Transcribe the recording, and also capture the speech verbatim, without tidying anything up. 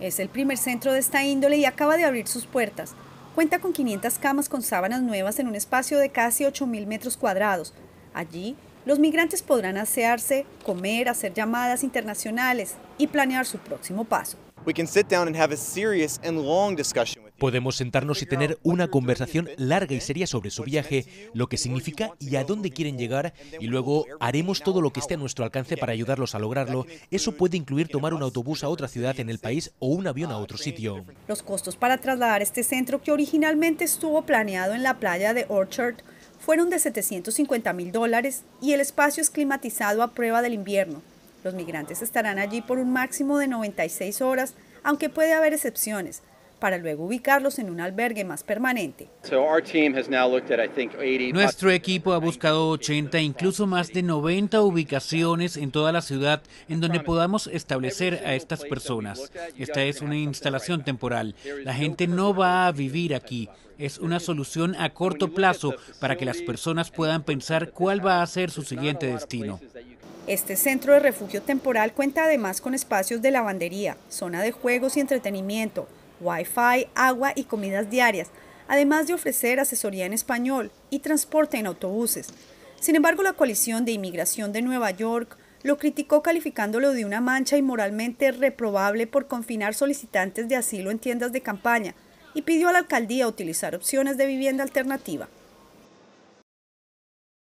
Es el primer centro de esta índole y acaba de abrir sus puertas. Cuenta con quinientas camas con sábanas nuevas en un espacio de casi ocho mil metros cuadrados. Allí, los migrantes podrán asearse, comer, hacer llamadas internacionales y planear su próximo paso. Podemos sentarnos y tener una conversación larga y seria sobre su viaje, lo que significa y a dónde quieren llegar, y luego haremos todo lo que esté a nuestro alcance para ayudarlos a lograrlo. Eso puede incluir tomar un autobús a otra ciudad en el país o un avión a otro sitio. Los costos para trasladar este centro, que originalmente estuvo planeado en la playa de Orchard, fueron de setecientos cincuenta mil dólares y el espacio es climatizado a prueba del invierno. Los migrantes estarán allí por un máximo de noventa y seis horas, aunque puede haber excepciones, para luego ubicarlos en un albergue más permanente. Nuestro equipo ha buscado ochenta, incluso más de noventa ubicaciones en toda la ciudad en donde podamos establecer a estas personas. Esta es una instalación temporal. La gente no va a vivir aquí. Es una solución a corto plazo para que las personas puedan pensar cuál va a ser su siguiente destino. Este centro de refugio temporal cuenta además con espacios de lavandería, zona de juegos y entretenimiento, Wi-Fi, agua y comidas diarias, además de ofrecer asesoría en español y transporte en autobuses. Sin embargo, la coalición de inmigración de Nueva York lo criticó calificándolo de una mancha inmoralmente reprobable por confinar solicitantes de asilo en tiendas de campaña y pidió a la alcaldía utilizar opciones de vivienda alternativa.